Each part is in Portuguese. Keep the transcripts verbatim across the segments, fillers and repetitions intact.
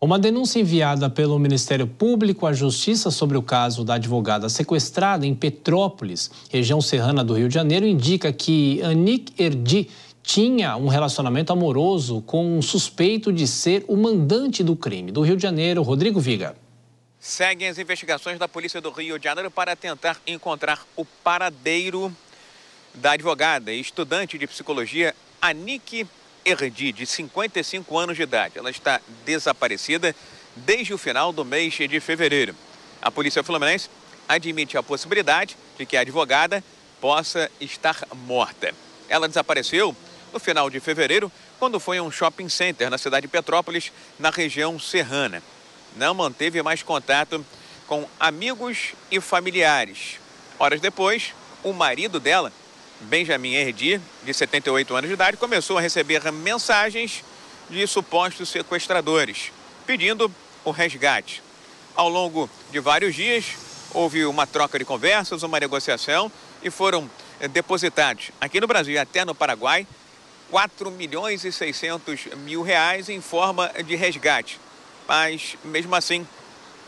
Uma denúncia enviada pelo Ministério Público à Justiça sobre o caso da advogada sequestrada em Petrópolis, região serrana do Rio de Janeiro, indica que Anic Herdy tinha um relacionamento amoroso com um suspeito de ser o mandante do crime. Do Rio de Janeiro, Rodrigo Viga. Seguem as investigações da Polícia do Rio de Janeiro para tentar encontrar o paradeiro da advogada e estudante de psicologia Anic Herdy, de cinquenta e cinco anos de idade. Ela está desaparecida desde o final do mês de fevereiro. A Polícia Fluminense admite a possibilidade de que a advogada possa estar morta. Ela desapareceu no final de fevereiro, quando foi a um shopping center na cidade de Petrópolis, na região serrana. Não manteve mais contato com amigos e familiares. Horas depois, o marido dela, Benjamin Herdy, de setenta e oito anos de idade, começou a receber mensagens de supostos sequestradores, pedindo o resgate. Ao longo de vários dias, houve uma troca de conversas, uma negociação e foram depositados aqui no Brasil e até no Paraguai quatro milhões e seiscentos mil reais em forma de resgate. Mas, mesmo assim,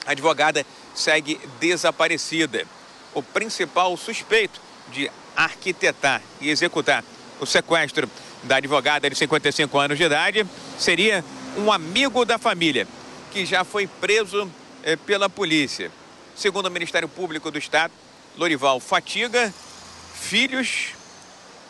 a advogada segue desaparecida. O principal suspeito de arquitetar e executar o sequestro da advogada de cinquenta e cinco anos de idade seria um amigo da família, que já foi preso eh, pela polícia. Segundo o Ministério Público do Estado, Lourival Fátiga, filhos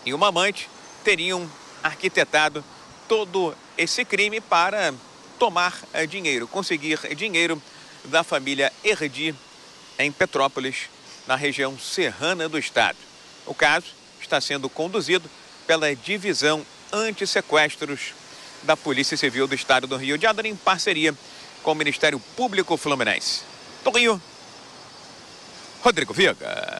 e uma amante teriam arquitetado todo esse crime para tomar eh, dinheiro, conseguir dinheiro da família Herdy em Petrópolis, na região serrana do estado. O caso está sendo conduzido pela divisão anti-sequestros da Polícia Civil do Estado do Rio de Janeiro, em parceria com o Ministério Público Fluminense. Do Rio, Rodrigo Viga.